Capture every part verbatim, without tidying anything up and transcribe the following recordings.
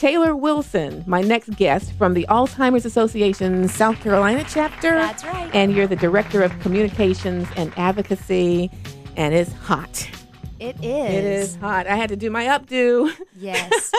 Taylor Wilson, my next guest from the Alzheimer's Association South Carolina chapter. That's right. And you're the Director of Communications and Advocacy, and it's hot. It is. It is hot. I had to do my updo. Yes.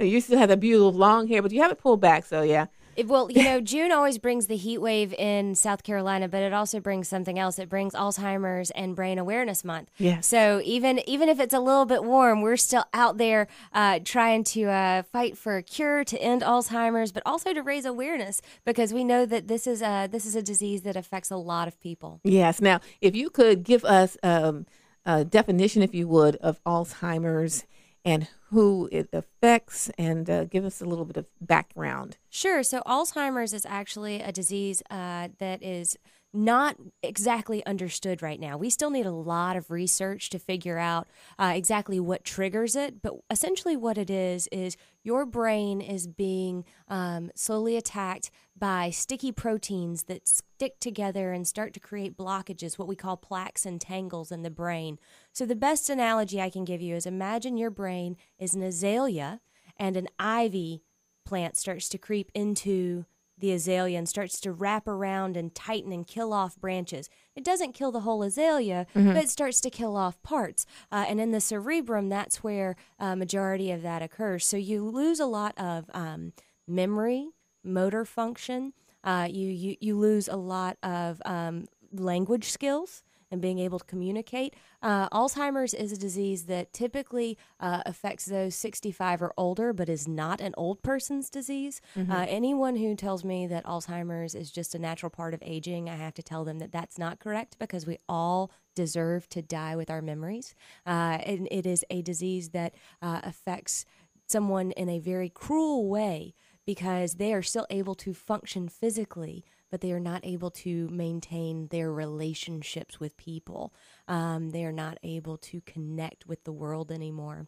You still have the beautiful long hair, but you have it pulled back, so yeah. It, well, you know, June always brings the heat wave in South Carolina, but it also brings something else. It brings Alzheimer's and Brain Awareness Month. Yes. So even even if it's a little bit warm, we're still out there uh, trying to uh, fight for a cure to end Alzheimer's, but also to raise awareness, because we know that this is a, this is a disease that affects a lot of people. Yes. Now, if you could give us... Um, Uh, definition, if you would, of Alzheimer's and who it affects, and uh, give us a little bit of background. Sure. So Alzheimer's is actually a disease uh, that is not exactly understood right now. We still need a lot of research to figure out uh, exactly what triggers it, but essentially what it is is your brain is being um, slowly attacked by sticky proteins that stick together and start to create blockages, what we call plaques and tangles in the brain. So the best analogy I can give you is imagine your brain is an azalea and an ivy plant starts to creep into the azalea and starts to wrap around and tighten and kill off branches. It doesn't kill the whole azalea, mm-hmm. but it starts to kill off parts. Uh, and in the cerebrum, that's where a uh, majority of that occurs. So you lose a lot of um, memory, motor function. Uh, you, you you lose a lot of um, language skills and being able to communicate. Uh, Alzheimer's is a disease that typically uh, affects those sixty-five or older, but is not an old person's disease. Mm-hmm. Uh, anyone who tells me that Alzheimer's is just a natural part of aging, I have to tell them that that's not correct, because we all deserve to die with our memories. Uh, and it is a disease that uh, affects someone in a very cruel way, because they are still able to function physically, but they are not able to maintain their relationships with people. Um, they are not able to connect with the world anymore.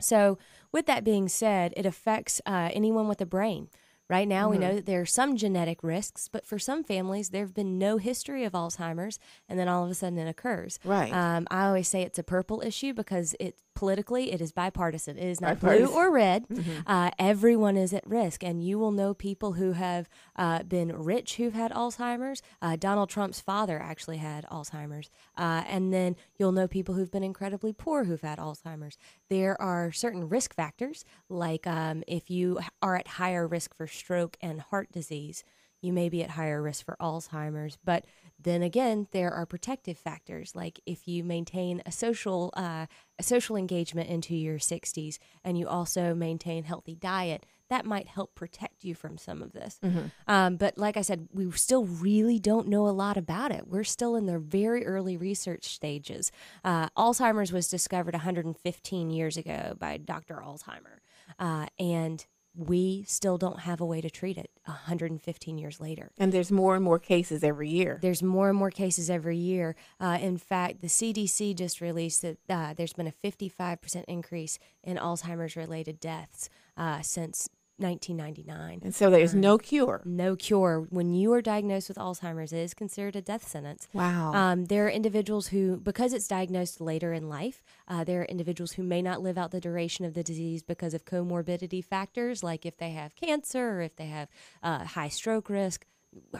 So with that being said, it affects uh, anyone with a brain. Right now, mm-hmm. we know that there are some genetic risks, but for some families, there have been no history of Alzheimer's, and then all of a sudden it occurs. Right. Um, I always say it's a purple issue, because it politically it is bipartisan. It is not bipartisan. Blue or red. Mm-hmm. Uh, everyone is at risk, and you will know people who have uh, been rich who've had Alzheimer's. Uh, Donald Trump's father actually had Alzheimer's, uh, and then you'll know people who've been incredibly poor who've had Alzheimer's. There are certain risk factors, like um, if you are at higher risk for stroke and heart disease, you may be at higher risk for Alzheimer's. But then again, there are protective factors, like if you maintain a social uh, a social engagement into your sixties, and you also maintain healthy diet, that might help protect you from some of this. Mm-hmm. Um, but like I said, we still really don't know a lot about it. We're still in the very early research stages. Uh, Alzheimer's was discovered one hundred fifteen years ago by Doctor Alzheimer, uh, and we still don't have a way to treat it one hundred fifteen years later. And there's more and more cases every year. There's more and more cases every year. Uh, in fact, the C D C just released that uh, there's been a fifty-five percent increase in Alzheimer's-related deaths uh, since nineteen ninety-nine. And so there's um, no cure. No cure. When you are diagnosed with Alzheimer's, it is considered a death sentence. Wow. Um, there are individuals who, because it's diagnosed later in life, uh, there are individuals who may not live out the duration of the disease because of comorbidity factors, like if they have cancer or if they have uh, high stroke risk,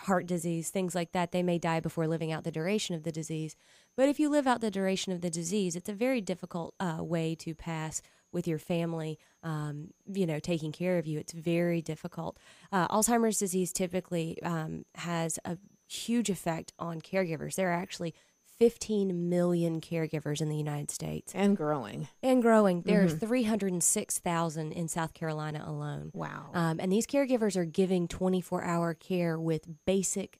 heart disease, things like that. They may die before living out the duration of the disease. But if you live out the duration of the disease, it's a very difficult uh, way to pass with your family, um, you know, taking care of you. It's very difficult. Uh, Alzheimer's disease typically um, has a huge effect on caregivers. There are actually fifteen million caregivers in the United States. And growing. And growing. There mm-hmm. are three hundred six thousand in South Carolina alone. Wow. Um, and these caregivers are giving twenty-four hour care with basic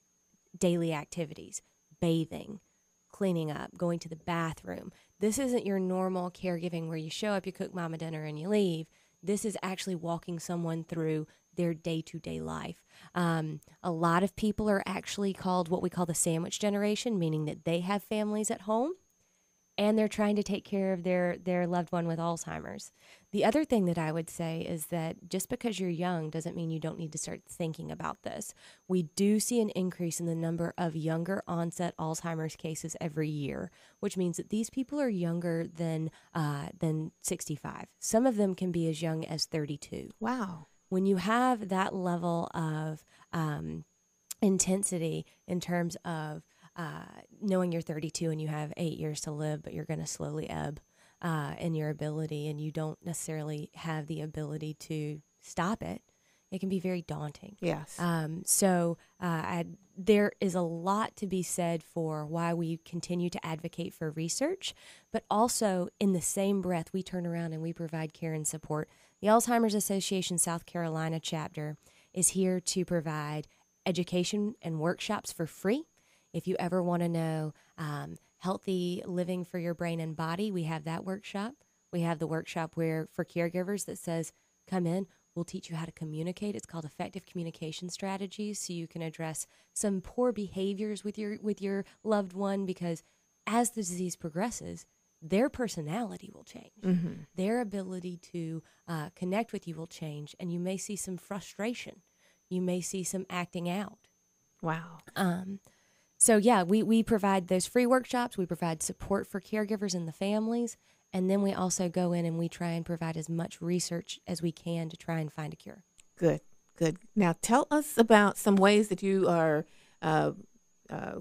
daily activities, bathing, cleaning up, going to the bathroom. This isn't your normal caregiving where you show up, you cook mama dinner, and you leave. This is actually walking someone through their day-to-day life. Um, a lot of people are actually called what we call the sandwich generation, meaning that they have families at home and they're trying to take care of their, their loved one with Alzheimer's. The other thing that I would say is that just because you're young doesn't mean you don't need to start thinking about this. We do see an increase in the number of younger onset Alzheimer's cases every year, which means that these people are younger than uh, than sixty-five. Some of them can be as young as thirty-two. Wow. When you have that level of um, intensity in terms of uh, knowing you're thirty-two and you have eight years to live, but you're going to slowly ebb uh, in your ability and you don't necessarily have the ability to stop it, it can be very daunting. Yes. Um, so uh, I, there is a lot to be said for why we continue to advocate for research, but also in the same breath, we turn around and we provide care and support. The Alzheimer's Association South Carolina chapter is here to provide education and workshops for free. If you ever want to know um, healthy living for your brain and body, we have that workshop. We have the workshop where for caregivers that says, come in, we'll teach you how to communicate. It's called Effective Communication Strategies, so you can address some poor behaviors with your with your loved one, because as the disease progresses, their personality will change. Mm-hmm. Their ability to uh, connect with you will change, and you may see some frustration. You may see some acting out. Wow. Um, so, yeah, we, we provide those free workshops. We provide support for caregivers and the families, and then we also go in and we try and provide as much research as we can to try and find a cure. Good, good. Now, tell us about some ways that you are uh, uh,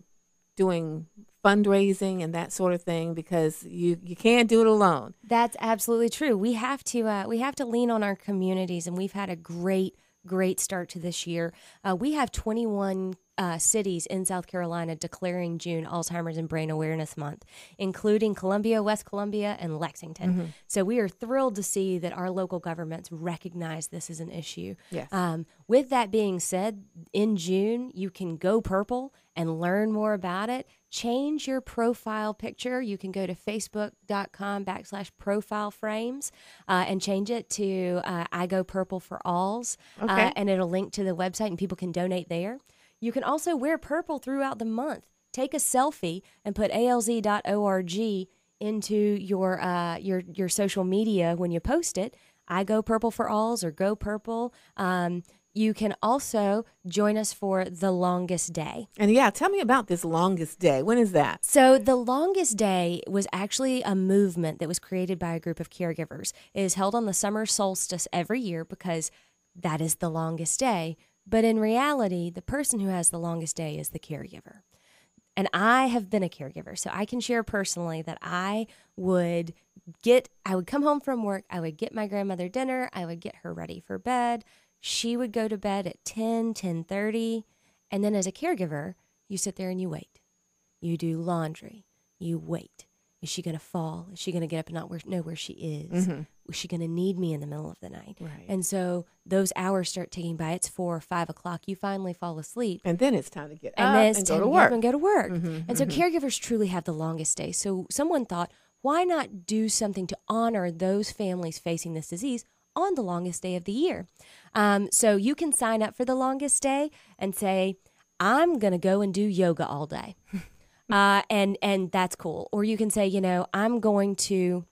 doing fundraising and that sort of thing, because you, you can't do it alone. That's absolutely true. We have to uh, we have to lean on our communities, and we've had a great, great start to this year. Uh, we have twenty-one uh, cities in South Carolina declaring June Alzheimer's and Brain Awareness Month, including Columbia, West Columbia, and Lexington. Mm-hmm. So we are thrilled to see that our local governments recognize this as an issue. Yes. Um, with that being said, in June, you can go purple and learn more about it. Change your profile picture. You can go to facebook.com backslash profile frames uh, and change it to uh, I Go Purple for Alls. Okay. Uh, and it'll link to the website and people can donate there. You can also wear purple throughout the month. Take a selfie and put A L Z dot org into your, uh, your, your social media when you post it. I Go Purple for Alls or Go Purple. Um, You can also join us for The Longest Day. And yeah, tell me about this Longest Day. When is that? So The Longest Day was actually a movement that was created by a group of caregivers. It is held on the summer solstice every year because that is the longest day. But in reality, the person who has the longest day is the caregiver. And I have been a caregiver, so I can share personally that I would get, I would come home from work, I would get my grandmother dinner, I would get her ready for bed. She would go to bed at ten, ten thirty, and then as a caregiver, you sit there and you wait. You do laundry. You wait. Is she going to fall? Is she going to get up and not know where she is? Mm-hmm. Is she going to need me in the middle of the night? Right. And so those hours start ticking by. It's four or five o'clock. You finally fall asleep. And then it's time to get and up then it's and, time go to work. Up and go to work. Mm-hmm, and mm-hmm. So caregivers truly have the longest day. So someone thought, why not do something to honor those families facing this disease on the longest day of the year? Um, so you can sign up for The Longest Day and say, I'm going to go and do yoga all day. uh, and, and that's cool. Or you can say, you know, I'm going to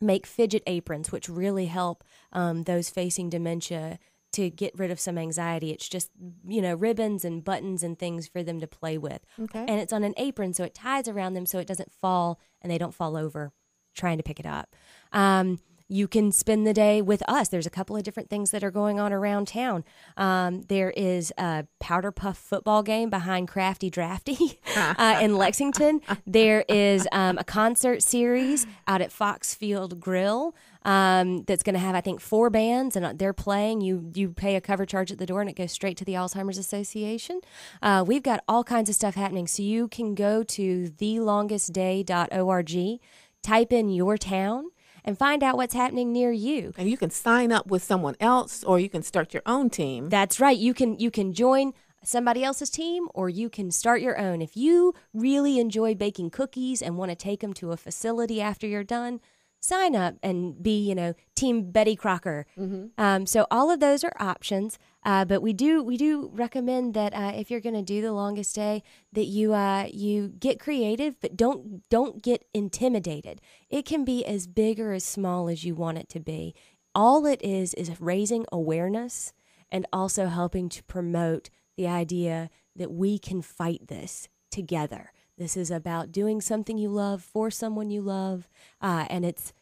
make fidget aprons, which really help um, those facing dementia to get rid of some anxiety. It's just, you know, ribbons and buttons and things for them to play with. Okay. And it's on an apron, so it ties around them so it doesn't fall and they don't fall over trying to pick it up. Um, You can spend the day with us. There's a couple of different things that are going on around town. Um, there is a powder puff football game behind Crafty Drafty uh, in Lexington. There is um, a concert series out at Foxfield Grill um, that's going to have, I think, four bands, and they're playing. You you pay a cover charge at the door, and it goes straight to the Alzheimer's Association. Uh, we've got all kinds of stuff happening, so you can go to the longest day dot org, type in your town, and find out what's happening near you. And you can sign up with someone else, or you can start your own team. That's right. You can you can join somebody else's team, or you can start your own. If you really enjoy baking cookies and want to take them to a facility after you're done, sign up and be, you know, Team Betty Crocker. Mm-hmm. Um, so all of those are options. Uh, but we do we do recommend that uh, if you're going to do the longest day, that you uh, you get creative, but don't don't get intimidated. It can be as big or as small as you want it to be. All it is is raising awareness and also helping to promote the idea that we can fight this together. This is about doing something you love for someone you love, uh, and it's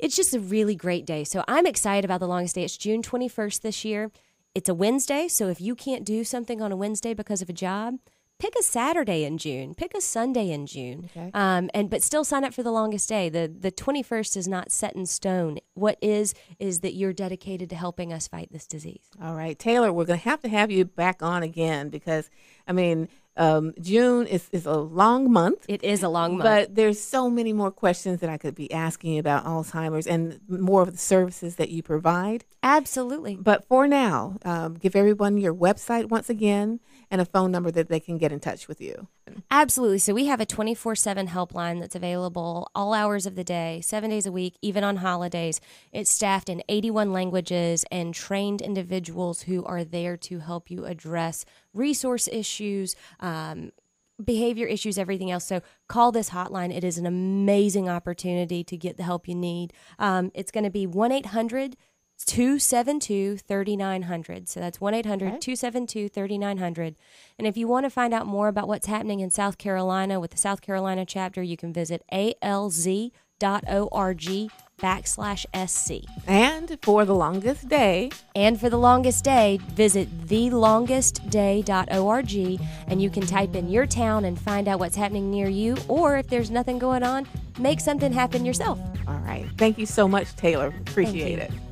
it's just a really great day. So I'm excited about the longest day. It's June twenty-first this year. It's a Wednesday, so if you can't do something on a Wednesday because of a job, pick a Saturday in June. Pick a Sunday in June. Okay. Um, and but still sign up for the longest day. The the twenty-first is not set in stone. What is is that you're dedicated to helping us fight this disease. All right, Taylor, we're going to have to have you back on again because, I mean, um, June is, is a long month. It is a long month. But there's so many more questions that I could be asking you about Alzheimer's and more of the services that you provide. Absolutely. But for now, um, give everyone your website once again and a phone number that they can get in touch with you. Absolutely. So we have a twenty-four seven helpline that's available all hours of the day, seven days a week, even on holidays. It's staffed in eighty-one languages and trained individuals who are there to help you address resource issues, um, behavior issues, everything else. So call this hotline. It is an amazing opportunity to get the help you need. Um, it's going to be one eight hundred two seven two three nine zero zero. So that's one eight hundred two seven two three nine zero zero. And if you want to find out more about what's happening in South Carolina with the South Carolina chapter, you can visit A L Z dot org. Backslash SC. And for the longest day. And for the longest day, visit the longest day dot org and you can type in your town and find out what's happening near you, or if there's nothing going on, make something happen yourself. All right. Thank you so much, Taylor. Appreciate it.